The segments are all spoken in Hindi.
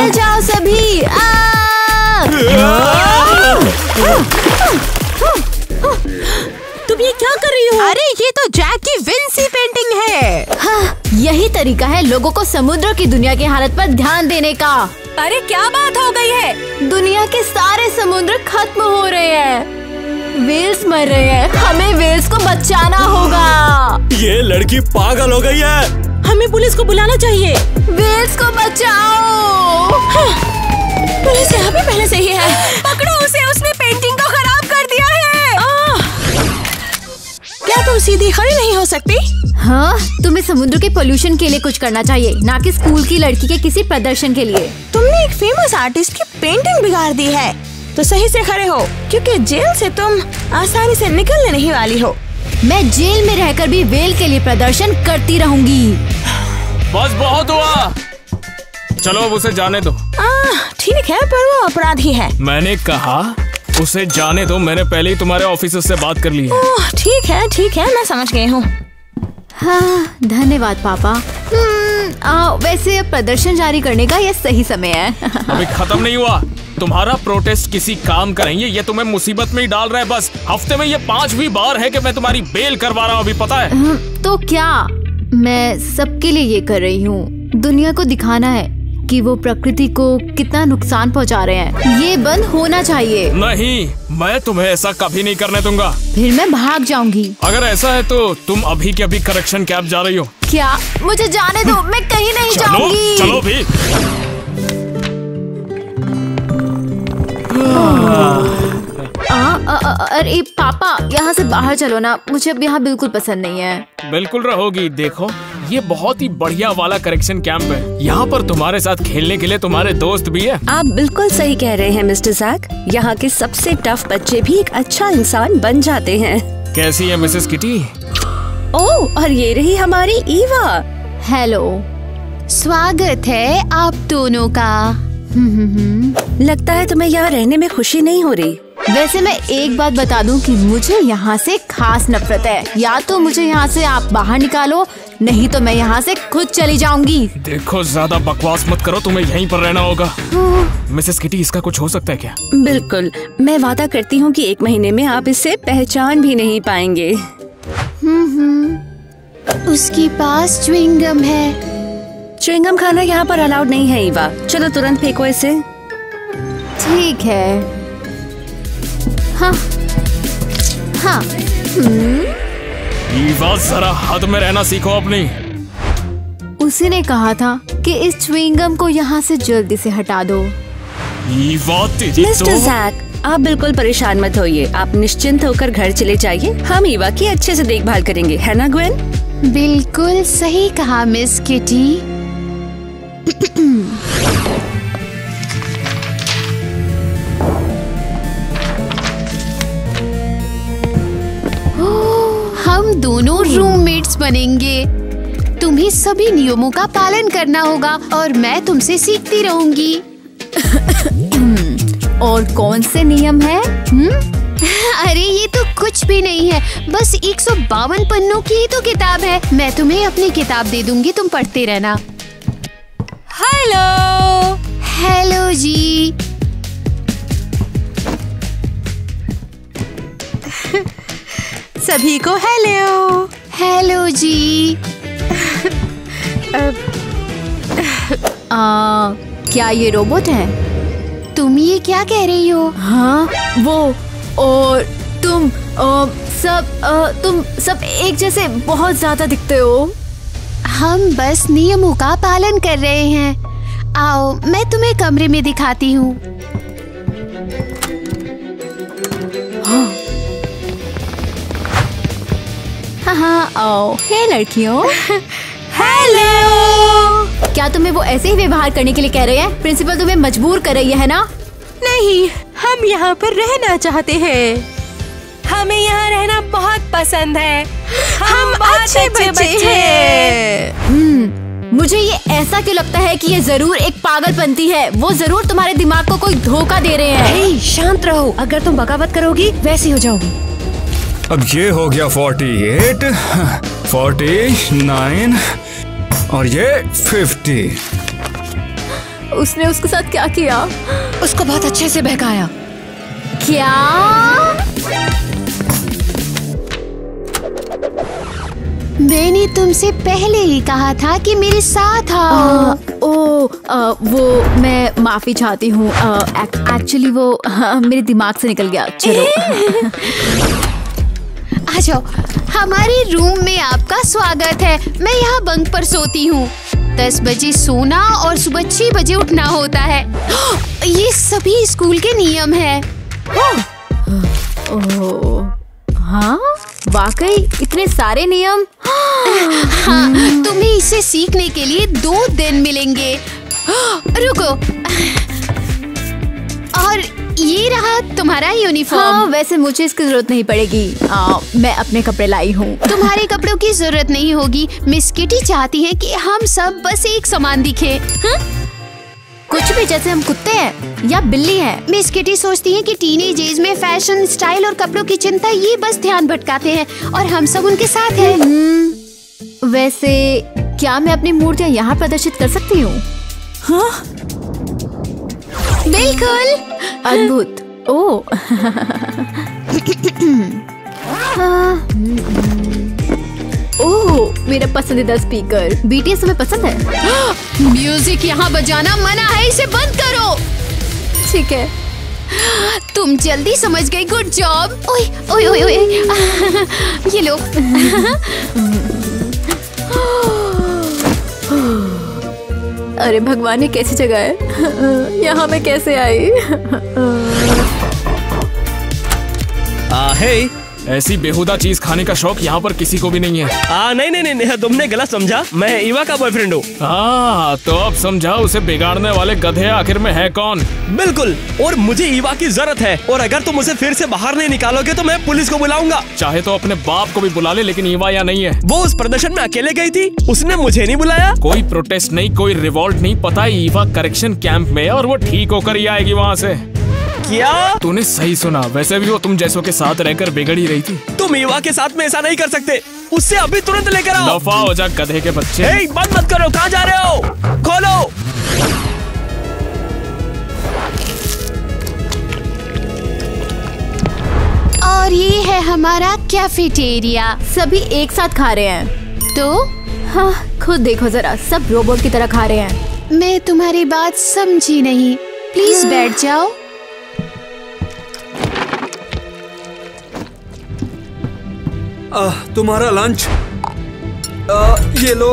निकल जाओ सभी। तुम ये क्या कर रही हो? अरे ये तो जैकी विंसी पेंटिंग है। हाँ, यही तरीका है लोगों को समुद्र की दुनिया की हालत पर ध्यान देने का। अरे क्या बात हो गई है? दुनिया के सारे समुद्र खत्म हो रहे हैं, व्हेल्स मर रहे हैं, हमें व्हेल्स को बचाना होगा। ये लड़की पागल हो गई है, हमें पुलिस को बुलाना चाहिए। व्हेल्स को बचाओ। पुलिस यहाँ पे पहले से ही है। पकड़ो उसे, उसने पेंटिंग को खराब कर दिया है। क्या तुम सीधी खड़ी नहीं हो सकती? हाँ, तुम्हें समुद्र के पोल्यूशन के लिए कुछ करना चाहिए, ना कि स्कूल की लड़की के किसी प्रदर्शन के लिए। तुमने एक फेमस आर्टिस्ट की पेंटिंग बिगाड़ दी है, तो सही से खड़े हो, क्योंकि जेल से तुम आसानी से निकलने नहीं वाली हो। मैं जेल में रहकर भी वेल के लिए प्रदर्शन करती रहूंगी। बस बहुत हुआ, चलो अब उसे जाने दो। ठीक है, पर वो अपराधी है। मैंने कहा उसे जाने दो, मैंने पहले ही तुम्हारे ऑफिसर से बात कर ली है। ठीक है, मैं समझ गई हूँ। हाँ, धन्यवाद पापा। वैसे प्रदर्शन जारी करने का यह सही समय है। अभी खत्म नहीं हुआ। तुम्हारा प्रोटेस्ट किसी काम का नहीं है, ये तुम्हें मुसीबत में ही डाल रहा है। बस हफ्ते में ये 5वीं बार है कि मैं तुम्हारी बेल करवा रहा हूँ, अभी पता है? तो क्या मैं सबके लिए ये कर रही हूँ? दुनिया को दिखाना है कि वो प्रकृति को कितना नुकसान पहुँचा रहे हैं। ये बंद होना चाहिए। नहीं, मैं तुम्हें ऐसा कभी नहीं करने दूंगा। फिर मैं भाग जाऊंगी। अगर ऐसा है तो तुम अभी के अभी करेक्शन कैंप जा रही हो। क्या? मुझे जाने दो, मैं कहीं नहीं जाऊंगी। चलो भी। अरे पापा, यहाँ से बाहर चलो ना, मुझे अब यहाँ बिल्कुल पसंद नहीं है। बिल्कुल रहोगी, देखो ये बहुत ही बढ़िया वाला करेक्शन कैंप है। यहाँ पर तुम्हारे साथ खेलने के लिए तुम्हारे दोस्त भी है। आप बिल्कुल सही कह रहे हैं मिस्टर जैक, यहाँ के सबसे टफ बच्चे भी एक अच्छा इंसान बन जाते हैं। कैसी है मिसेस किटी? ओह, और ये रही हमारी ईवा। हेलो, स्वागत है आप दोनों का। लगता है तुम्हें यहाँ रहने में खुशी नहीं हो रही। वैसे मैं एक बात बता दूं कि मुझे यहाँ से खास नफरत है। या तो मुझे यहाँ से आप बाहर निकालो, नहीं तो मैं यहाँ से खुद चली जाऊंगी। देखो, ज्यादा बकवास मत करो, तुम्हें यहीं पर रहना होगा। मिसेस किटी, इसका कुछ हो सकता है क्या? बिल्कुल, मैं वादा करती हूँ कि 1 महीने में आप इससे पहचान भी नहीं पाएंगे। उसके पास च्युइंगम है। च्युइंगम खाना यहाँ पर अलाउड नहीं है ईवा। चलो तुरंत फेंको इसे। ठीक है। हाँ। ईवा, जरा हद में रहना सीखो अपनी। उसी ने कहा था कि इस च्युइंगम को यहाँ से जल्दी से हटा दो। ईवा तेरी मिस्टर तो... जैक, आप बिल्कुल परेशान मत होइए, आप निश्चिंत होकर घर चले जाइए। हम ईवा की अच्छे से देखभाल करेंगे, है ना ग्वेन? बिल्कुल सही कहा मिस किटी। हम दोनों रूममेट्स बनेंगे। तुम्हें सभी नियमों का पालन करना होगा और मैं तुमसे सीखती रहूंगी। और कौन से नियम है? अरे ये तो कुछ भी नहीं है, बस 152 पन्नों की ही तो किताब है। मैं तुम्हें अपनी किताब दे दूंगी, तुम पढ़ते रहना। हेलो। हेलो जी। सभी को हेलो। हेलो जी। क्या ये रोबोट है? तुम ये क्या कह रही हो? हाँ, वो और तुम तुम सब एक जैसे बहुत ज्यादा दिखते हो। हम बस नियमों का पालन कर रहे हैं। आओ, मैं तुम्हें कमरे में दिखाती हूँ। हाँ, आओ। हे लड़कियों। हेलो। क्या तुम्हें वो ऐसे ही व्यवहार करने के लिए कह रहे हैं? प्रिंसिपल तुम्हें मजबूर कर रही है ना? नहीं, हम यहाँ पर रहना चाहते हैं। हमें यहाँ रहना बहुत पसंद है। हम अच्छे बच्चे हैं। मुझे ये ऐसा क्यों लगता है कि ये जरूर एक पागलपंती है। वो जरूर तुम्हारे दिमाग को कोई धोखा दे रहे हैं। हे, शांत रहो। अगर तुम बगावत करोगी वैसी हो जाओगी। अब ये हो गया 48, 49 और ये 50। उसने उसके साथ क्या किया? उसको बहुत अच्छे से बहकाया। क्या? मैंने तुमसे पहले ही कहा था कि मेरे साथ आओ। वो मैं माफी चाहती हूँ, एक्चुअली वो मेरे दिमाग से निकल गया। चलो आ जाओ, हमारे रूम में आपका स्वागत है। मैं यहाँ बंक पर सोती हूँ। 10 बजे सोना और सुबह 6 बजे उठना होता है। ये सभी स्कूल के नियम है। हाँ वाकई इतने सारे नियम। हाँ, तुम्हें इसे सीखने के लिए 2 दिन मिलेंगे। रुको, और ये रहा तुम्हारा यूनिफॉर्म। हाँ, वैसे मुझे इसकी जरूरत नहीं पड़ेगी। मैं अपने कपड़े लाई हूँ। तुम्हारे कपड़ों की जरूरत नहीं होगी। मिस किटी चाहती है कि हम सब बस एक समान दिखे। हाँ? कुछ भी, जैसे हम कुत्ते हैं या बिल्ली है। मिस किटी सोचती है कि टीनेज एज में फैशन, स्टाइल और कपड़ों की चिंता ये बस ध्यान भटकाते हैं, और हम सब उनके साथ हैं। वैसे क्या मैं अपनी मूर्तियाँ यहाँ प्रदर्शित कर सकती हूँ? हाँ? बिल्कुल। अद्भुत। ओ ओह, मेरा पसंदीदा स्पीकर। BTS तुम्हें पसंद है? म्यूजिक यहाँ बजाना मना है, इसे बंद करो। ठीक है, तुम जल्दी समझ गई, गुड जॉब। ओए ओए ओए ओए, ये लो। अरे भगवान, ये कैसी जगह है? यहाँ मैं कैसे आई? हे, ऐसी बेहुदा चीज खाने का शौक यहाँ पर किसी को भी नहीं है। नहीं नहीं नहीं, तुमने गलत समझा। मैं ईवा का बॉयफ्रेंड हूँ। तो अब समझा, उसे बिगाड़ने वाले गधे आखिर में है कौन? बिल्कुल, और मुझे ईवा की जरूरत है। और अगर तुम उसे फिर से बाहर नहीं निकालोगे तो मैं पुलिस को बुलाऊंगा। चाहे तो अपने बाप को भी बुला ले, लेकिन ईवा यहाँ नहीं है। वो उस प्रदर्शन में अकेले गई थी, उसने मुझे नहीं बुलाया। कोई प्रोटेस्ट नहीं, कोई रिवॉल्ट नहीं। पता है, ईवा करेक्शन कैंप में है और वो ठीक होकर ही आएगी वहाँ से। क्या तूने सही सुना? वैसे भी वो तुम जैसों के साथ रहकर बिगड़ ही रही थी। तुम ईवा के साथ में ऐसा नहीं कर सकते। उससे अभी तुरंत लेकर आओ। दफा हो जा, गधे के बच्चे। ए, बंद मत करो। कहाँ जा रहे हो? खोलो। और ये है हमारा कैफेटेरिया। सभी एक साथ खा रहे हैं तो? हाँ, खुद देखो जरा, सब रोबोट की तरह खा रहे हैं। मैं तुम्हारी बात समझी नहीं। प्लीज बैठ जाओ। तुम्हारा लंच ये लो,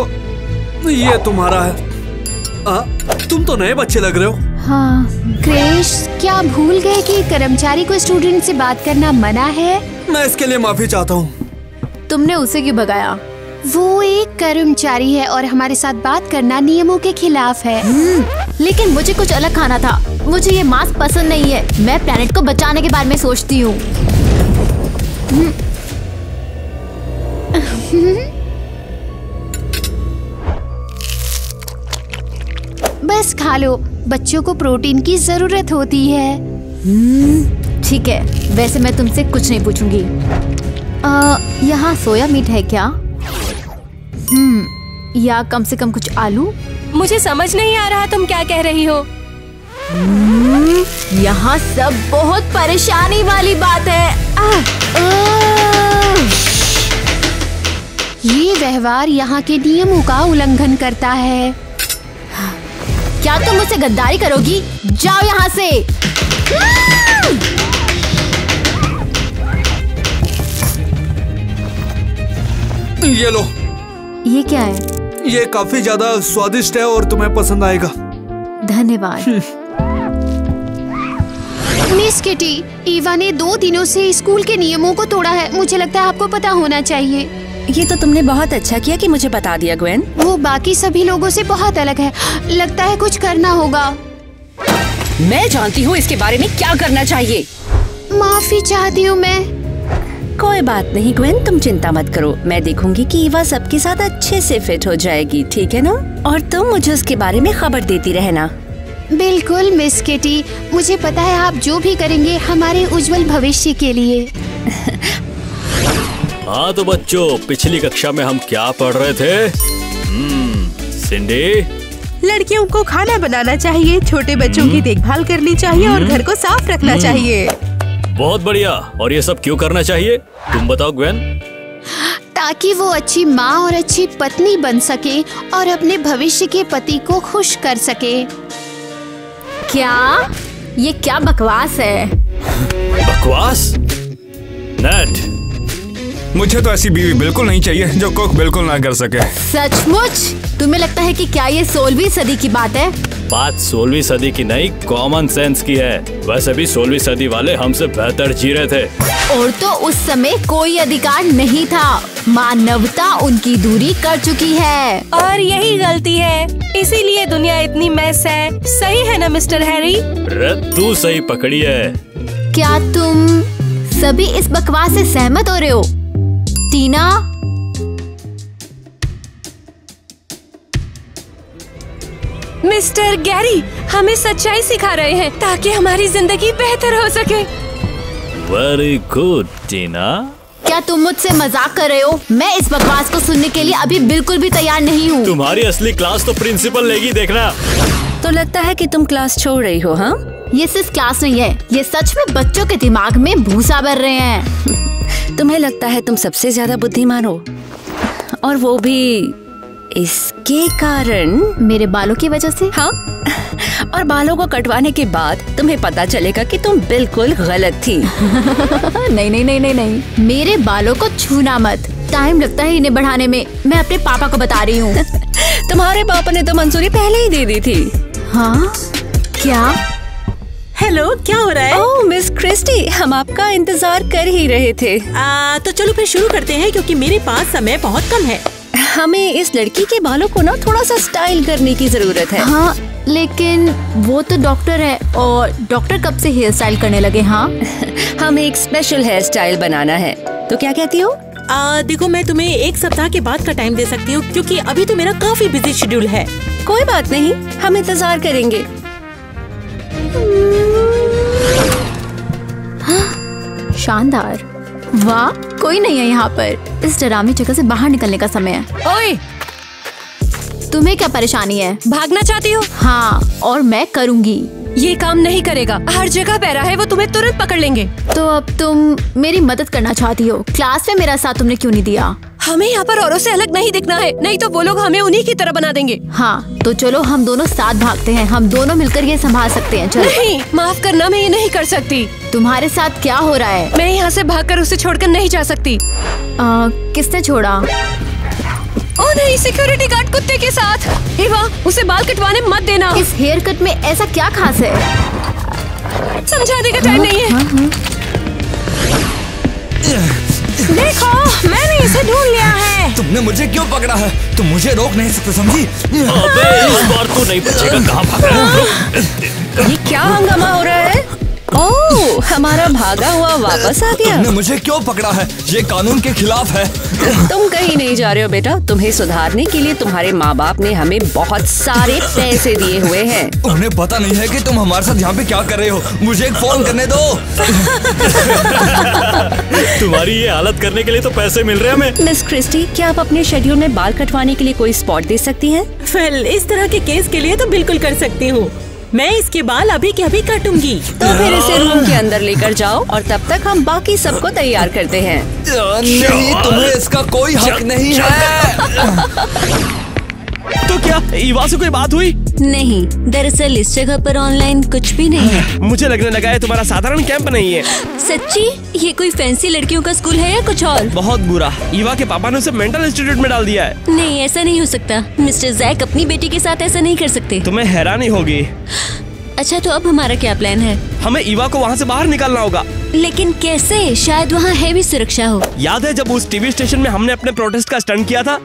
ये तुम्हारा है। तुम तो नए बच्चे लग रहे हो। हाँ क्रिस, क्या भूल गए कि कर्मचारी को स्टूडेंट से बात करना मना है? मैं इसके लिए माफी चाहता हूँ। तुमने उसे क्यों भगाया? वो एक कर्मचारी है और हमारे साथ बात करना नियमों के खिलाफ है। लेकिन मुझे कुछ अलग खाना था। मुझे ये मास्क पसंद नहीं है। मैं प्लेनेट को बचाने के बारे में सोचती हूँ। बस खा लो, बच्चों को प्रोटीन की जरूरत होती है। ठीक है, वैसे मैं तुमसे कुछ नहीं पूछूंगी। यहाँ सोया मीट है क्या? या कम से कम कुछ आलू। मुझे समझ नहीं आ रहा तुम क्या कह रही हो। यहाँ सब बहुत परेशानी वाली बात है। ये व्यवहार यहाँ के नियमों का उल्लंघन करता है। क्या तुम मुझसे गद्दारी करोगी? जाओ यहाँ से। ये लो। ये क्या है? ये काफी ज्यादा स्वादिष्ट है और तुम्हें पसंद आएगा। धन्यवाद। मिस किटी, ईवा ने 2 दिनों से स्कूल के नियमों को तोड़ा है। मुझे लगता है आपको पता होना चाहिए। ये तो तुमने बहुत अच्छा किया कि मुझे बता दिया ग्वेन। वो बाकी सभी लोगों से बहुत अलग है। लगता है कुछ करना होगा। मैं जानती हूँ इसके बारे में क्या करना चाहिए। माफी चाहती हूँ मैं। कोई बात नहीं ग्वेन, तुम चिंता मत करो। मैं देखूंगी कि ईवा सबके साथ अच्छे से फिट हो जाएगी, ठीक है ना? और तुम मुझे उसके बारे में खबर देती रहना। बिल्कुल मिस किटी, मुझे पता है आप जो भी करेंगे हमारे उज्जवल भविष्य के लिए। हाँ तो बच्चों, पिछली कक्षा में हम क्या पढ़ रहे थे? सिंडी, लड़कियों को खाना बनाना चाहिए, छोटे बच्चों की देखभाल करनी चाहिए और घर को साफ रखना चाहिए। बहुत बढ़िया। और ये सब क्यों करना चाहिए, तुम बताओ ग्वेन? ताकि वो अच्छी माँ और अच्छी पत्नी बन सके और अपने भविष्य के पति को खुश कर सके। क्या ये क्या बकवास है? बकवास? नेट, मुझे तो ऐसी बीवी बिल्कुल नहीं चाहिए जो कुक बिल्कुल ना कर सके। सचमुच तुम्हें लगता है कि क्या ये 16वीं सदी की बात है? बात 16वीं सदी की नहीं, कॉमन सेंस की है। वैसे भी 16वीं सदी वाले हमसे बेहतर जी रहे थे। और तो उस समय कोई अधिकार नहीं था, मानवता उनकी दूरी कर चुकी है। और यही गलती है, इसीलिए दुनिया इतनी मैस है। सही है ना मिस्टर हैरी? तू सही पकड़ी है। क्या तुम सभी इस बकवास से सहमत हो रहे हो? टीना, मिस्टर गैरी हमें सच्चाई सिखा रहे हैं ताकि हमारी जिंदगी बेहतर हो सके। Very good Tina. क्या तुम मुझसे मजाक कर रहे हो? मैं इस बकवास को सुनने के लिए अभी बिल्कुल भी तैयार नहीं हूँ। तुम्हारी असली क्लास तो प्रिंसिपल लेगी, देखना। तो लगता है कि तुम क्लास छोड़ रही हो। हाँ, ये सिर्फ क्लास नहीं है, ये सच में बच्चों के दिमाग में भूसा भर रहे हैं। तुम्हें लगता है तुम सबसे ज्यादा बुद्धिमान हो, और वो भी इसके कारण, मेरे बालों की वजह से। हाँ, और बालों को कटवाने के बाद तुम्हें पता चलेगा कि तुम बिल्कुल गलत थी। नहीं, नहीं नहीं नहीं नहीं, मेरे बालों को छूना मत, टाइम लगता है इन्हें बढ़ाने में। मैं अपने पापा को बता रही हूँ। तुम्हारे पापा ने तो मंजूरी पहले ही दे दी थी। हाँ, क्या? हेलो, क्या हो रहा है? ओह मिस क्रिस्टी, हम आपका इंतजार कर ही रहे थे। तो चलो फिर शुरू करते हैं, क्योंकि मेरे पास समय बहुत कम है। हमें इस लड़की के बालों को ना थोड़ा सा स्टाइल करने की जरूरत है। हाँ, लेकिन वो तो डॉक्टर है, और डॉक्टर कब से हेयर स्टाइल करने लगे? हाँ, हमें एक स्पेशल हेयर स्टाइल बनाना है, तो क्या कहती हो? देखो, मैं तुम्हें एक सप्ताह के बाद का टाइम दे सकती हूँ, क्योंकि अभी तो मेरा काफी बिजी शेड्यूल है। कोई बात नहीं, हम इंतजार करेंगे। शानदार, वाह, कोई नहीं है यहाँ पर। इस डरावनी जगह से बाहर निकलने का समय है। ओए, तुम्हें क्या परेशानी है? भागना चाहती हो? हाँ, और मैं करूँगी। ये काम नहीं करेगा, हर जगह पैरा है, वो तुम्हें तुरंत पकड़ लेंगे। तो अब तुम मेरी मदद करना चाहती हो? क्लास में मेरा साथ तुमने क्यों नहीं दिया? हमें यहाँ पर औरों से अलग नहीं दिखना है, नहीं तो वो लोग हमें उन्हीं की तरह बना देंगे। हाँ, तो चलो हम दोनों साथ भागते हैं, हम दोनों मिलकर ये संभाल सकते हैं। चलो। नहीं, माफ करना, मैं ये नहीं कर सकती। तुम्हारे साथ क्या हो रहा है? मैं यहाँ से भागकर उसे छोड़कर नहीं जा सकती। किसने छोड़ा? ओ नहीं, सिक्योरिटी गार्ड कुत्ते के साथ। ईवा, उसे बाल कटवाने मत देना। इस हेयर कट में ऐसा क्या खास है? समझाने का टाइम नहीं है। देखो, मैंने इसे ढूंढ लिया है। तुमने मुझे क्यों पकड़ा है? तुम मुझे रोक नहीं सकते, समझी? अबे, इस बार तो नहीं बचेगा। कहाँ भाग रहा है? ये क्या हंगामा हो रहा है? ओह, हमारा भागा हुआ वापस आ गया। तुमने मुझे क्यों पकड़ा है? ये कानून के खिलाफ है। तुम कहीं नहीं जा रहे हो बेटा, तुम्हें सुधारने के लिए तुम्हारे माँ बाप ने हमें बहुत सारे पैसे दिए हुए हैं। उन्हें पता नहीं है कि तुम हमारे साथ यहाँ पे क्या कर रहे हो। मुझे एक फोन करने दो। तुम्हारी ये हालत करने के लिए तो पैसे मिल रहे हैं हमें। मिस क्रिस्टी, क्या आप अपने शेड्यूल में बाल कटवाने के लिए कोई स्पॉट दे सकती है? फिल, इस तरह के केस के लिए तो बिल्कुल कर सकती हूँ। मैं इसके बाल अभी के अभी काटूंगी। तो फिर इसे रूम के अंदर लेकर जाओ, और तब तक हम बाकी सबको तैयार करते हैं। नहीं, तुम्हें इसका कोई हक नहीं है। तो क्या ईवा से कोई बात हुई? नहीं, दरअसल इस जगह पर ऑनलाइन कुछ भी नहीं है। मुझे लगने लगा है तुम्हारा साधारण कैंप नहीं है। सच्ची, ये कोई फैंसी लड़कियों का स्कूल है या कुछ और? बहुत बुरा, ईवा के पापा ने उसे मेंटल इंस्टीट्यूट में डाल दिया है। नहीं, ऐसा नहीं हो सकता। मिस्टर जैक अपनी बेटी के साथ ऐसा नहीं कर सकते। तुम्हें हैरानी होगी। अच्छा, तो अब हमारा क्या प्लान है? हमें ईवा को वहाँ से बाहर निकालना होगा। लेकिन कैसे? शायद वहाँ हैवी सुरक्षा हो। याद है जब उस टीवी स्टेशन में हमने अपने प्रोटेस्ट का स्टंट किया था?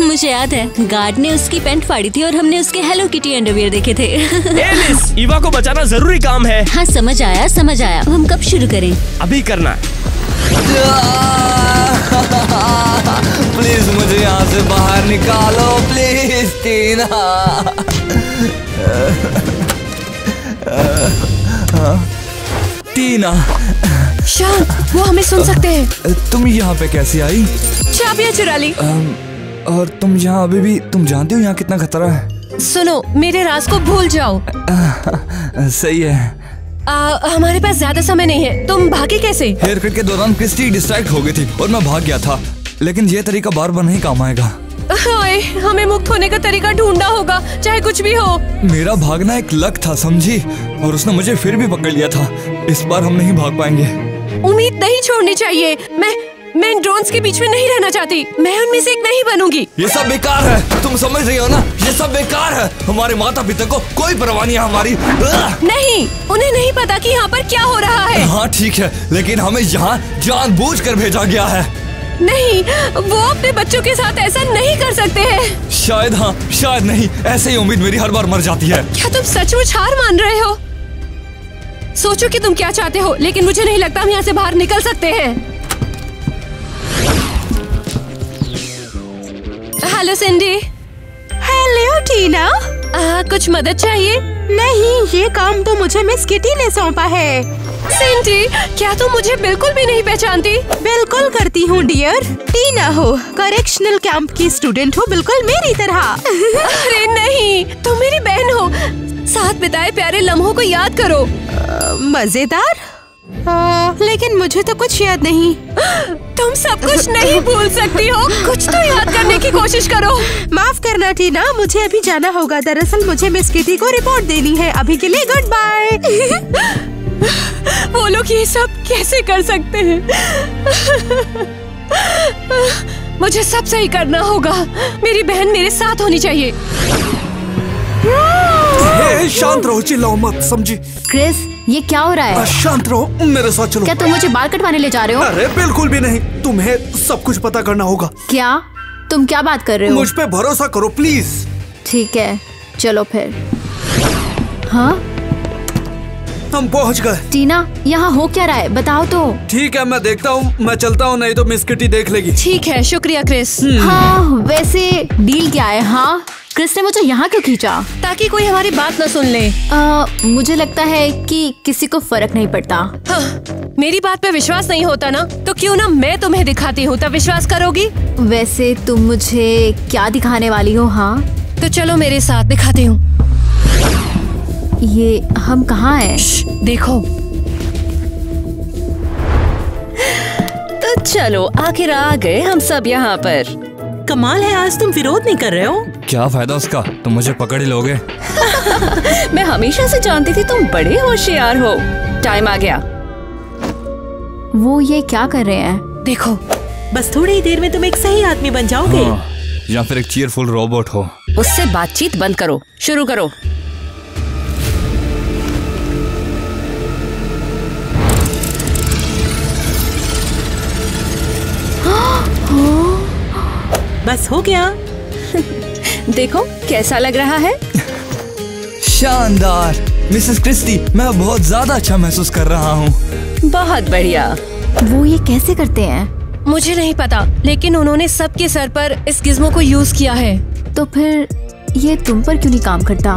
मुझे याद है, गार्ड ने उसकी पैंट फाड़ी थी और हमने उसके हेलो किटी अंडरवियर देखे थे। एलिस, ईवा को बचाना जरूरी काम है। हाँ, समझ आया समझ आया। हम कब शुरू करें? अभी करना है। प्लीज मुझे यहाँ से बाहर निकालो, प्लीज टीना। टीना, शांत, वो हमें सुन सकते हैं। तुम यहाँ पे कैसे आई? चाबियां चुरा ली। और तुम यहाँ अभी भी, तुम जानते हो यहाँ कितना खतरा है? सुनो, मेरे राज को भूल जाओ। सही है। हमारे पास ज्यादा समय नहीं है, तुम भागे कैसे? हेयरकट के दौरान क्रिस्टी डिस्ट्रैक्ट हो गई थी और मैं भाग गया था, लेकिन ये तरीका बार बार नहीं काम आएगा। हाय, हमें मुक्त होने का तरीका ढूंढना होगा, चाहे कुछ भी हो। मेरा भागना एक लक था, समझी, और उसने मुझे फिर भी पकड़ लिया था। इस बार हम नहीं भाग पाएंगे। उम्मीद नहीं छोड़नी चाहिए। मैं इन ड्रोन्स के बीच में नहीं रहना चाहती। मैं उनमें से एक नहीं बनूंगी। ये सब बेकार है, तुम समझ रही हो ना? ये सब बेकार है। हमारे माता पिता को कोई परवाह नहीं है हमारी। नहीं, उन्हें नहीं पता कि यहाँ पर क्या हो रहा है। हाँ ठीक है, लेकिन हमें यहाँ जानबूझकर भेजा गया है। नहीं, वो अपने बच्चों के साथ ऐसा नहीं कर सकते हैं। शायद हाँ, शायद नहीं। ऐसे ही उम्मीद मेरी हर बार मर जाती है। क्या तुम सचमुच हार मान रहे हो? सोचो कि तुम क्या चाहते हो, लेकिन मुझे नहीं लगता हम यहाँ से बाहर निकल सकते हैं। Hello Cindy. Hello Tina. कुछ मदद चाहिए? नहीं, ये काम तो मुझे मिस किटी ने सौंपा है। सिंडी, क्या तुम मुझे बिल्कुल भी नहीं पहचानती? बिल्कुल करती हूँ डियर। टीना हो, करेक्शनल कैंप की स्टूडेंट हो, बिल्कुल मेरी तरह। अरे नहीं, तुम मेरी बहन हो। साथ बिताए प्यारे लम्हों को याद करो। मजेदार, लेकिन मुझे तो कुछ याद नहीं। तुम सब कुछ नहीं भूल सकती हो, कुछ तो याद करने की कोशिश करो। माफ करना टीना, मुझे अभी जाना होगा। दरअसल मुझे मिस किटी को रिपोर्ट देनी है। अभी के लिए गुड बाय। वो लोग ये सब कैसे कर सकते हैं? मुझे सब सही करना होगा। मेरी बहन मेरे साथ होनी चाहिए। शांत रहो, चिल्लाओ मत, समझी? क्रिस, ये क्या हो रहा है? शांत रहो, मेरे साथ चलो। क्या तुम मुझे बाल कटवाने ले जा रहे हो? अरे बिल्कुल भी नहीं, तुम्हें सब कुछ पता करना होगा। क्या? तुम क्या बात कर रहे हो? मुझ पे भरोसा करो प्लीज। ठीक है, चलो फिर। हाँ, हम पहुँच गए। टीना, यहाँ हो क्या रहा है, बताओ तो। ठीक है, मैं देखता हूँ, मैं चलता हूँ, नहीं तो मिस किटी देख लेगी। ठीक है, शुक्रिया क्रिस। हाँ, वैसे डील क्या है? हाँ, क्रिस ने मुझे यहाँ क्यों खींचा? ताकि कोई हमारी बात न सुन ले। मुझे लगता है कि किसी को फर्क नहीं पड़ता। हाँ, मेरी बात पे विश्वास नहीं होता ना, तो क्यों ना मैं तुम्हें दिखाती हूँ, तब विश्वास करोगी। वैसे तुम मुझे क्या दिखाने वाली हो? हाँ, तो चलो मेरे साथ, दिखाती हूँ। ये हम कहाँ हैं? देखो तो। चलो, आखिर आ गए हम सब यहाँ पर। कमाल है, आज तुम विरोध नहीं कर रहे हो। क्या फायदा उसका, तुम मुझे पकड़ ही लोगे। मैं हमेशा से जानती थी तुम बड़े होशियार हो। टाइम आ गया। वो ये क्या कर रहे हैं? देखो, बस थोड़ी ही देर में तुम एक सही आदमी बन जाओगे। हाँ, या फिर एक चीयरफुल रोबोट हो। उससे बातचीत बंद करो, शुरू करो। बस हो गया। देखो कैसा लग रहा है। शानदार मिसेस क्रिस्टी, मैं बहुत ज्यादा अच्छा महसूस कर रहा हूँ। बहुत बढ़िया। वो ये कैसे करते हैं? मुझे नहीं पता, लेकिन उन्होंने सबके सर पर इस गिज्मो को यूज किया है। तो फिर ये तुम पर क्यों नहीं काम करता?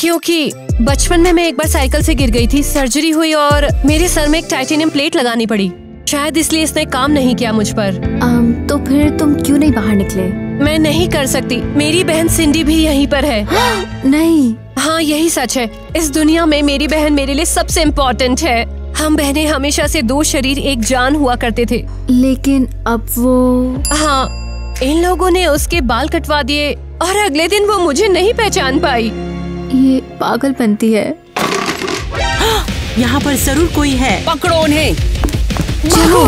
क्योंकि बचपन में मैं एक बार साइकिल से गिर गई थी, सर्जरी हुई और मेरे सर में एक टाइटेनियम प्लेट लगानी पड़ी। शायद इसलिए इसने काम नहीं किया मुझ पर। तो फिर तुम क्यों नहीं बाहर निकले? मैं नहीं कर सकती, मेरी बहन सिंडी भी यहीं पर है। हाँ, नहीं। हाँ, यही सच है। इस दुनिया में मेरी बहन मेरे लिए सबसे इम्पोर्टेंट है। हम बहनें हमेशा से दो शरीर एक जान हुआ करते थे, लेकिन अब वो। हाँ, इन लोगों ने उसके बाल कटवा दिए और अगले दिन वो मुझे नहीं पहचान पाई। ये पागलपंती है। यहाँ पर जरूर कोई है, पकड़ो उन्हें। चलो,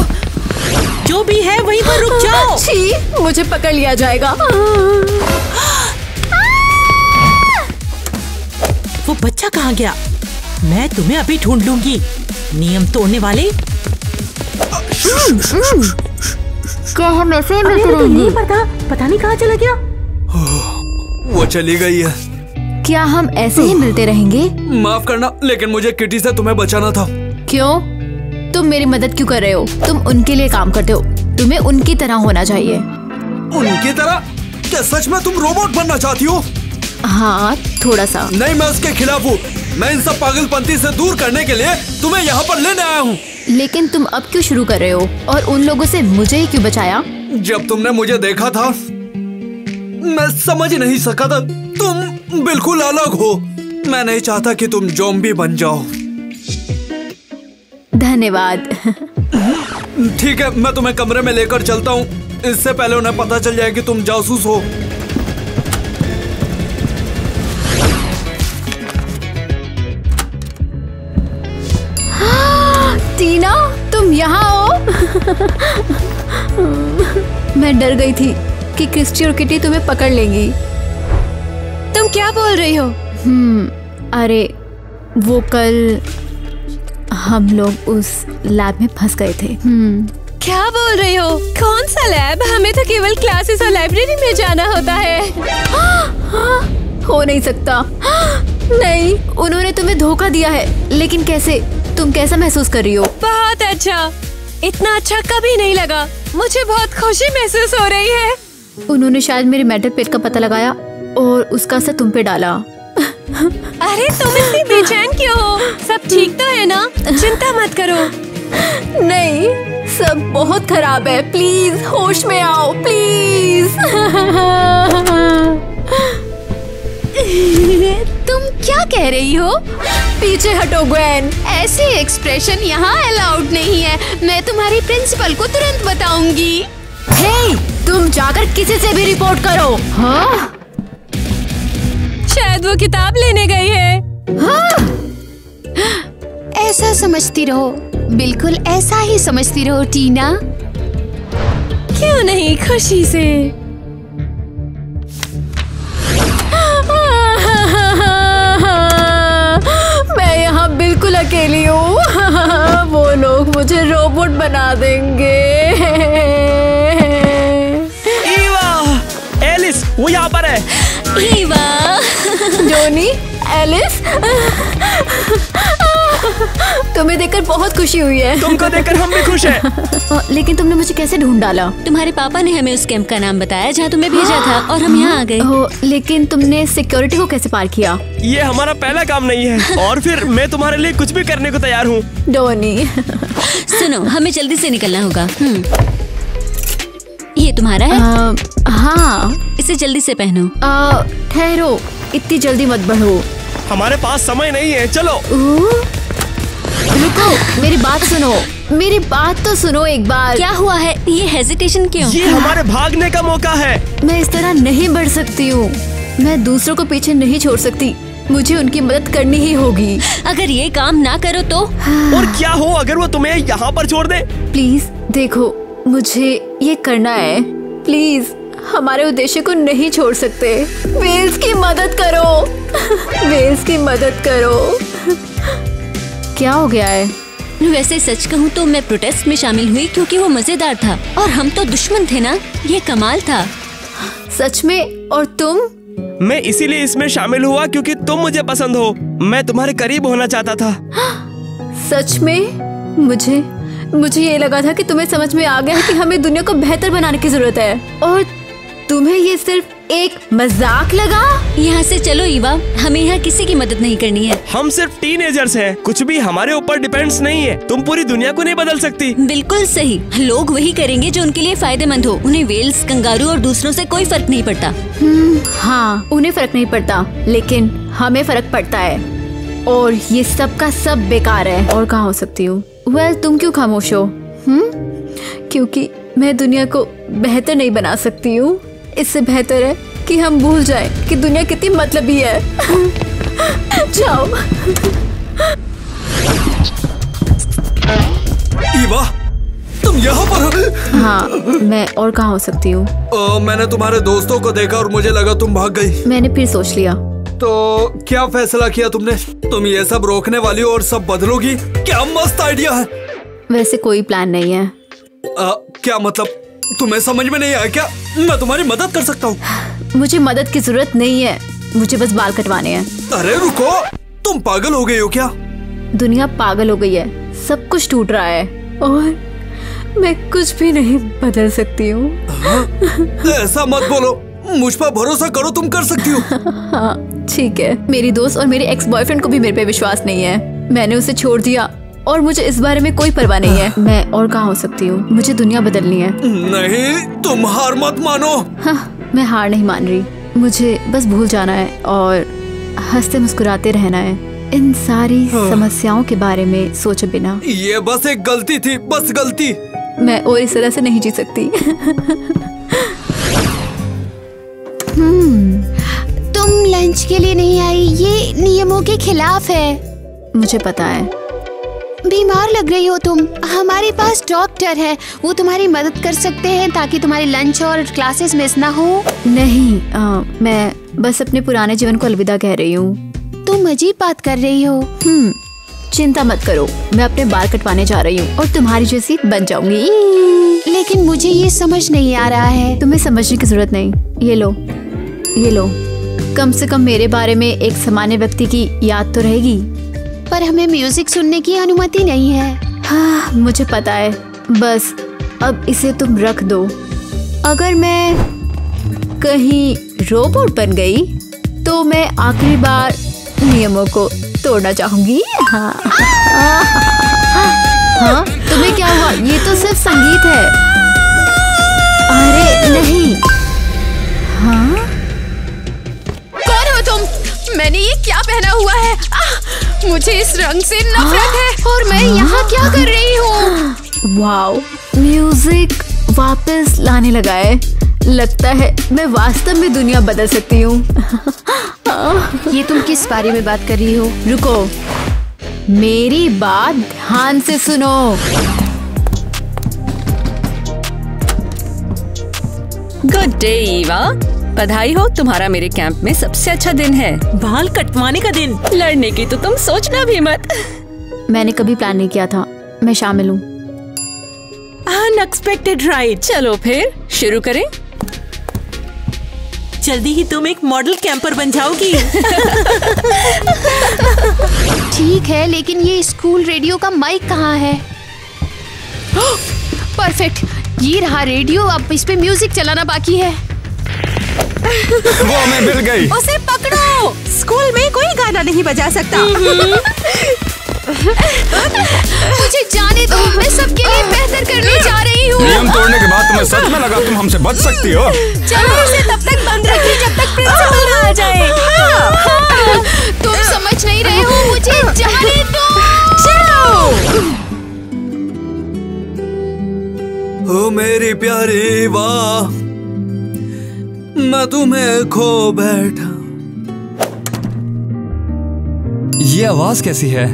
जो भी है वहीं पर रुक जाओ। छी, मुझे पकड़ लिया जाएगा। वो बच्चा कहाँ गया? मैं तुम्हें अभी ढूंढ लूंगी, नियम तोड़ने वाले। नहीं पता, पता नहीं कहाँ चला गया। वो चली गई है। क्या हम ऐसे ही मिलते रहेंगे? माफ करना, लेकिन मुझे किटी से तुम्हें बचाना था। क्यों? तुम मेरी मदद क्यों कर रहे हो? तुम उनके लिए काम करते हो, तुम्हें उनकी तरह होना चाहिए। उनकी तरह? क्या सच में तुम रोबोट बनना चाहती हो? हाँ, थोड़ा सा। नहीं, मैं उसके खिलाफ हूँ। मैं इन सब पागलपंती से दूर करने के लिए तुम्हें यहाँ पर लेने आया हूँ। लेकिन तुम अब क्यों शुरू कर रहे हो, और उन लोगों से मुझे ही क्यों बचाया? जब तुमने मुझे देखा था, मैं समझ नहीं सका था तुम बिल्कुल अलग हो। मैं नहीं चाहता कि तुम ज़ॉम्बी बन जाओ। धन्यवाद। ठीक है, मैं तुम्हें कमरे में लेकर चलता हूँ। इससे पहले उन्हें पता चल जाए कि तुम जासूस हो। टीना, तुम यहाँ हो? मैं डर गई थी कि क्रिस्टी और किटी तुम्हें पकड़ लेंगी। तुम क्या बोल रही हो? अरे वो कल हम लोग उस लैब में फंस गए थे। क्या बोल रही हो? कौन सा लैब? हमें तो केवल क्लासेस और लाइब्रेरी में जाना होता है। हो नहीं सकता। नहीं, उन्होंने तुम्हें धोखा दिया है। लेकिन कैसे? तुम कैसा महसूस कर रही हो? बहुत अच्छा। इतना अच्छा कभी नहीं लगा। मुझे बहुत खुशी महसूस हो रही है। उन्होंने शायद मेरे मेटल प्लेट का पता लगाया और उसका असर तुम पे डाला। अरे तुम इतनी बेचैन क्यों हो? सब ठीक तो है ना? चिंता मत करो। नहीं, सब बहुत खराब है। प्लीज होश में आओ, प्लीज। तुम क्या कह रही हो? पीछे हटो ग्वेन, ऐसे एक्सप्रेशन यहाँ अलाउड नहीं है। मैं तुम्हारी प्रिंसिपल को तुरंत बताऊंगी। हे, तुम जाकर किसी से भी रिपोर्ट करो। हाँ? शायद वो किताब लेने गई है। हाँ, ऐसा समझती रहो। बिल्कुल ऐसा ही समझती रहो टीना। क्यों नहीं, खुशी से। मैं यहाँ बिल्कुल अकेली हूँ। वो लोग मुझे रोबोट बना देंगे। ईवा, एलिस, वो यहाँ पर है। ईवा, जोनी, एलिस, तुम्हें देखकर बहुत खुशी हुई है। तुमको देखकर हम भी खुश हैं। लेकिन तुमने मुझे कैसे ढूंढ डाला? तुम्हारे पापा ने हमें उस कैंप का नाम बताया जहाँ तुम्हें भेजा था और हम यहाँ आ गए। लेकिन तुमने सिक्योरिटी को कैसे पार किया? ये हमारा पहला काम नहीं है। और फिर मैं तुम्हारे लिए कुछ भी करने को तैयार हूँ। डोनी, सुनो, हमें जल्दी से निकलना होगा। ये तुम्हारा है? हाँ, इसे जल्दी से पहनो। ठहरो, इतनी जल्दी मत बढ़ो। हमारे पास समय नहीं है, चलो। रुको, मेरी बात तो सुनो एक बार। क्या हुआ है? ये हेजिटेशन क्यों? ये हमारे भागने का मौका है। मैं इस तरह नहीं बढ़ सकती हूँ। मैं दूसरों को पीछे नहीं छोड़ सकती। मुझे उनकी मदद करनी ही होगी। अगर ये काम ना करो तो? और क्या हो अगर वो तुम्हें यहाँ पर छोड़ दे? प्लीज, देखो, मुझे ये करना है। प्लीज, हमारे उद्देश्य को नहीं छोड़ सकते। वेल्स की मदद करो, वेल्स की मदद करो। क्या हो गया है? वैसे सच कहूँ तो मैं प्रोटेस्ट में शामिल हुई क्योंकि वो मजेदार था और हम तो दुश्मन थे ना। ये कमाल था सच में। और तुम? मैं इसीलिए इसमें शामिल हुआ क्योंकि तुम मुझे पसंद हो। मैं तुम्हारे करीब होना चाहता था। सच में? मुझे ये लगा था कि तुम्हें समझ में आ गया है कि हमें दुनिया को बेहतर बनाने की जरूरत है। और तुम्हें ये सिर्फ एक मजाक लगा? यहाँ से चलो ईवा, हमें यहाँ किसी की मदद नहीं करनी है। हम सिर्फ टीनेजर्स हैं, कुछ भी हमारे ऊपर डिपेंड्स नहीं है। तुम पूरी दुनिया को नहीं बदल सकती। बिल्कुल सही, लोग वही करेंगे जो उनके लिए फायदेमंद हो। उन्हें वेल्स, कंगारू और दूसरों से कोई फर्क नहीं पड़ता। हाँ, उन्हें फर्क नहीं पड़ता, लेकिन हमें फर्क पड़ता है। और ये सब का सब बेकार है। और कहाँ हो सकती हूँ? वेल, तुम क्यों खामोश हो? क्योंकि मैं दुनिया को बेहतर नहीं बना सकती हूँ। इससे बेहतर है कि हम भूल जाएं कि दुनिया कितनी मतलबी है। जाओ। ईवा, तुम यहाँ पर हो? हाँ, मैं और कहाँ हो सकती हूँ? मैंने तुम्हारे दोस्तों को देखा और मुझे लगा तुम भाग गई। मैंने फिर सोच लिया। तो क्या फैसला किया तुमने? तुम ये सब रोकने वाली हो और सब बदलोगी? क्या मस्त आइडिया है। वैसे कोई प्लान नहीं है। क्या मतलब? तुम्हें समझ में नहीं आया क्या? मैं तुम्हारी मदद कर सकता हूँ। मुझे मदद की जरूरत नहीं है, मुझे बस बाल कटवाने हैं। अरे रुको, तुम पागल हो गई हो क्या? दुनिया पागल हो गई है, सब कुछ टूट रहा है और मैं कुछ भी नहीं बदल सकती हूँ। ऐसा मत बोलो, मुझ पर भरोसा करो, तुम कर सकती हो। हाँ, ठीक है। मेरी दोस्त और मेरे एक्स बॉयफ्रेंड को भी मेरे पे विश्वास नहीं है। मैंने उसे छोड़ दिया और मुझे इस बारे में कोई परवाह नहीं है। मैं और कहाँ हो सकती हूँ? मुझे दुनिया बदलनी है। नहीं, तुम हार मत मानो। हाँ, मैं हार नहीं मान रही। मुझे बस भूल जाना है और हंसते मुस्कुराते रहना है इन सारी समस्याओं के बारे में सोचे बिना। ये बस एक गलती थी, बस गलती। मैं और इस तरह से नहीं जी सकती। तुम लंच के लिए नहीं आई, ये नियमों के खिलाफ है। मुझे पता है। बीमार लग रही हो तुम, हमारे पास डॉक्टर है, वो तुम्हारी मदद कर सकते हैं ताकि तुम्हारे लंच और क्लासेस मिस ना हो। नहीं, मैं बस अपने पुराने जीवन को अलविदा कह रही हूँ। तुम अजीब बात कर रही हो। चिंता मत करो, मैं अपने बाल कटवाने जा रही हूँ और तुम्हारी जैसी बन जाऊंगी। लेकिन मुझे ये समझ नहीं आ रहा है। तुम्हें समझने की जरूरत नहीं। ये लो, कम से कम मेरे बारे में एक सामान्य व्यक्ति की याद तो रहेगी। पर हमें म्यूजिक सुनने की अनुमति नहीं है। हाँ, मुझे पता है। बस अब इसे तुम रख दो। अगर मैं कहीं रोबोट बन गई तो मैं आखिरी बार नियमों को तोड़ना चाहूंगी। हाँ, तुम्हें क्या हुआ? ये तो सिर्फ संगीत है। अरे नहीं। हाँ, कौन हो तुम? मैंने ये क्या पहना हुआ है? मुझे इस रंग से नफरत है। और मैं यहाँ क्या कर रही हूँ? वाव, म्यूजिक वापस लाने लगा है। लगता है मैं वास्तव में दुनिया बदल सकती हूँ। ये तुम किस बारे में बात कर रही हो? रुको, मेरी बात ध्यान से सुनो। गुड डे ईवा, बधाई हो, तुम्हारा मेरे कैंप में सबसे अच्छा दिन है। बाल कटवाने का दिन। लड़ने की तो तुम सोचना भी मत। मैंने कभी प्लान नहीं किया था, मैं शामिल हूँ। Unexpected ride. चलो फिर शुरू करें। जल्दी ही तुम एक मॉडल कैंपर बन जाओगी। ठीक है, लेकिन ये स्कूल रेडियो का माइक कहाँ है? परफेक्ट, ये रहा रेडियो। अब इस पे म्यूजिक चलाना बाकी है। वो मैं मिल गई। उसे पकड़ो। स्कूल में कोई गाना नहीं बजा सकता। मुझे जाने दो, मैं सबके लिए बेहतर करने जा रही हूँ। नियम तोड़ने के बाद तुम्हें सच में लगा तुम हमसे बच सकती हो। चलो इसे तब तक बंद रखिए जब तक प्रिंसिपल ना आ जाए। तुम समझ नहीं रहे हो, मुझे जाने दो। चलो। ओ मेरी प्यारी वाह, मैं तुम्हें खो बैठा। ये आवाज कैसी है?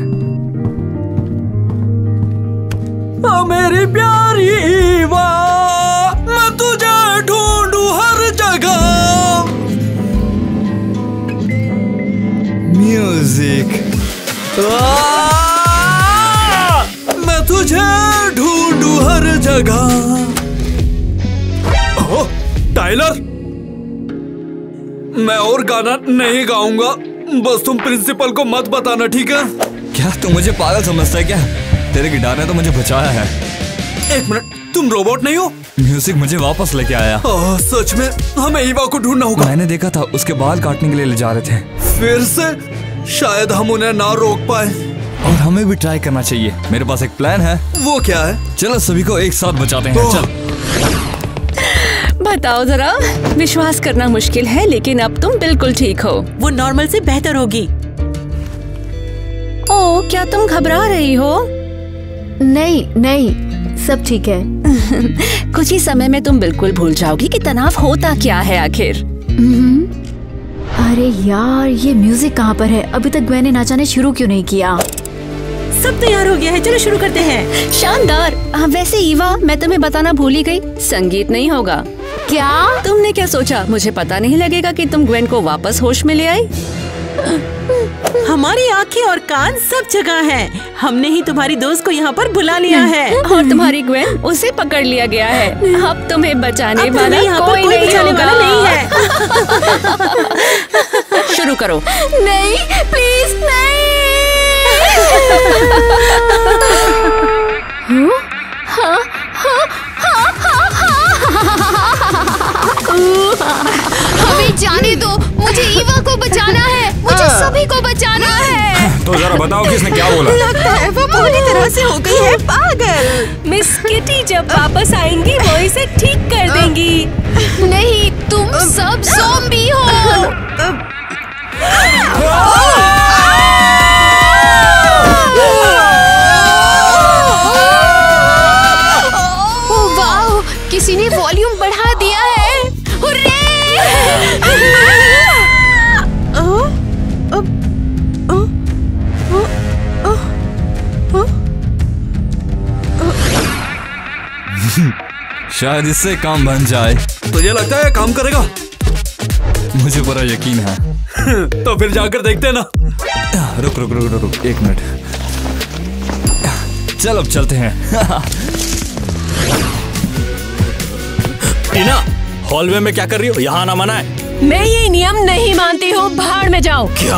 ओ मेरी प्यारी ईवा, मैं तुझे ढूंढूं हर जगह। म्यूजिक, मैं तुझे ढूंढूं हर जगह। ओह टाइलर, मैं और गाना नहीं गाऊंगा। बस तुम प्रिंसिपल को मत बताना, ठीक है? क्या तुम मुझे पागल समझता है क्या? तेरे गिटार ने तो मुझे बचाया है। एक मिनट, तुम रोबोट नहीं हो? म्यूजिक मुझे वापस लेके आया। सच में? हमें ईवा को ढूंढना होगा। मैंने देखा था, उसके बाल काटने के लिए ले जा रहे थे। फिर से शायद हम उन्हें ना रोक पाए। और हमें भी ट्राई करना चाहिए। मेरे पास एक प्लान है। वो क्या है? चलो सभी को एक साथ बचाते हैं। चल। बताओ जरा, विश्वास करना मुश्किल है लेकिन अब तुम बिल्कुल ठीक हो। वो नॉर्मल से बेहतर होगी। ओ, क्या तुम घबरा रही हो? नहीं, सब ठीक है। कुछ ही समय में तुम बिल्कुल भूल जाओगी कि तनाव होता क्या है आखिर। अरे यार, ये म्यूजिक कहाँ पर है? अभी तक मैंने नाचना शुरू क्यों नहीं किया? सब तैयार हो गया है, चलो शुरू करते हैं। शानदार। वैसे ईवा, मैं तुम्हें बताना भूल ही गई, संगीत नहीं होगा। क्या तुमने क्या सोचा? मुझे पता नहीं लगेगा कि तुम ग्वेन को वापस होश में ले आई। हमारी आंखें और कान सब जगह हैं। हमने ही तुम्हारी दोस्त को यहाँ पर बुला लिया है और तुम्हारी ग्वेन, उसे पकड़ लिया गया है। अब तुम्हें बचाने वाला कोई नहीं है। शुरू करो। नहीं प्लीज, नहीं। हाँ हाँ हाँ हाँ हाँ, हमें जाने दो, मुझे ईवा को बचाना है। मुझे सभी को बचाना है। तो जरा बताओ किसने क्या बोला? लगता है वो पूरी तरह से हो गई है पागल। मिस किटी जब वापस आएंगी वो इसे ठीक कर देंगी। नहीं, तुम सब ज़ॉम्बी हो। वाओ, किसी ने वॉल्यूम बढ़ा दिया है। शायद इससे काम बन जाए। तुझे लगता है काम करेगा? मुझे पूरा यकीन है। तो फिर जाकर देखते हैं ना। रुक रुक रुक रुक 1 मिनट। चल अब चलते हैं। टीना, हॉलवे में क्या कर रही हो? यहाँ आना मना है। मैं ये नियम नहीं मानती हूँ। बाहर में जाओ। क्या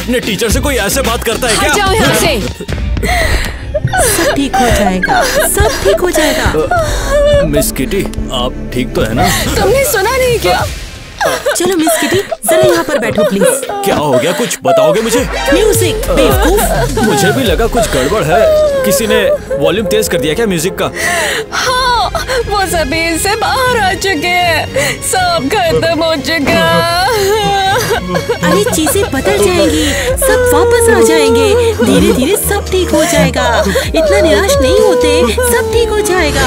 अपने टीचर से कोई ऐसे बात करता है क्या? जाओ यहाँ से। सब ठीक हो जाएगा, सब ठीक हो जाएगा। मिस किटी, आप ठीक तो है ना? तुमने सुना नहीं क्या? चलो मिस किटी, जरा यहाँ पर बैठो प्लीज। क्या हो गया, कुछ बताओगे मुझे? म्यूजिक बेवकूफ। मुझे भी लगा कुछ गड़बड़ है। किसी ने वॉल्यूम तेज कर दिया क्या म्यूजिक का? हाँ, वो सभी से बाहर आ चुके हैं, सब खत्म हो चुका। अरे चीजें बदल जाएंगी, सब वापस आ जाएंगे। धीरे धीरे सब ठीक हो जाएगा, इतना निराश नहीं होते, सब ठीक हो जाएगा।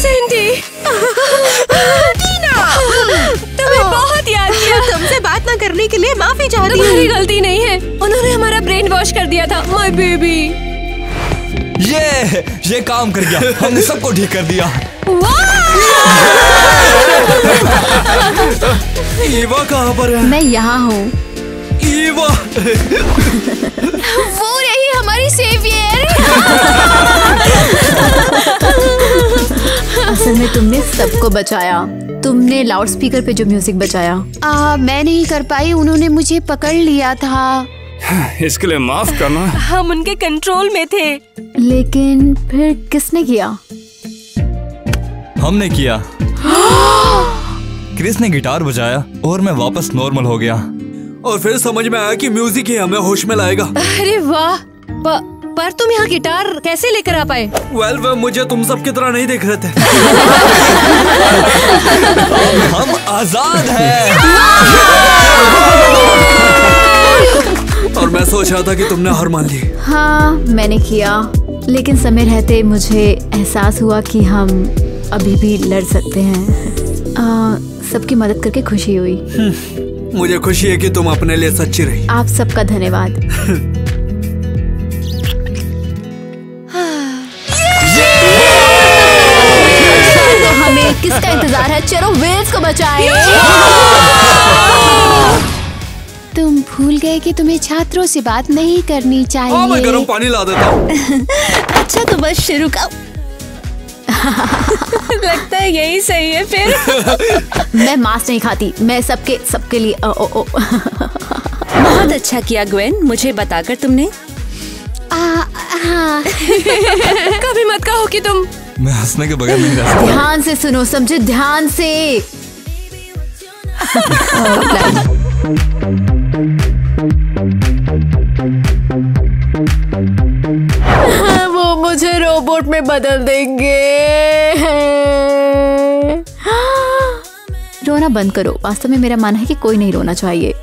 सिंडी, टीना, तुम्हें बहुत याद किया। तुमसे बात ना करने के लिए माफी चाहती हूँ। तुम्हारी गलती नहीं है, उन्होंने हमारा ब्रेन वॉश कर दिया था। माय बेबी, ये काम कर गया, हमने सबको ठीक कर दिया। ईवा कहाँ पर है? मैं यहाँ हूँ। ईवा, वो रही हमारी सेवियर। असल में तुमने सबको बचाया। तुमने लाउडस्पीकर पे जो म्यूजिक बचाया। मैं नहीं कर पाई, उन्होंने मुझे पकड़ लिया था। इसके लिए माफ करना। हम उनके कंट्रोल में थे। लेकिन फिर किसने किया? हमने किया। क्रिस ने गिटार बजाया और मैं वापस नॉर्मल हो गया। और फिर समझ में आया कि म्यूजिक ही हमें होश में लाएगा। अरे वाह, पर तुम यहाँ गिटार कैसे लेकर आ पाए? वह मुझे तुम सब की तरह नहीं देख रहे थे। हम आजाद हैं। और मैं सोच रहा था कि तुमने हार मान ली। हाँ, मैंने किया, लेकिन समय रहते मुझे एहसास हुआ कि हम अभी भी लड़ सकते हैं। सबकी मदद करके खुशी हुई। मुझे खुशी है कि तुम अपने लिए सच्ची रही। आप सबका धन्यवाद। किसका इंतजार है? चलो वेव्स को बचाएं। तुम भूल गए कि तुम्हें छात्रों से बात नहीं करनी चाहिए। मैं गर्म पानी ला देता हूँ। अच्छा तो बस शुरू करो। लगता है यही सही है फिर। मैं मांस नहीं खाती, मैं सबके लिए। ओ। बहुत अच्छा किया ग्वेन, मुझे बताकर तुमने। हाँ। कभी मत कहो कि तुम। मैं हंसने के बगैर नहीं रह सकता। ध्यान से सुनो, समझे? ध्यान से। वो मुझे रोबोट में बदल देंगे। रोना बंद करो। वास्तव में मेरा मानना है कि कोई नहीं रोना चाहिए।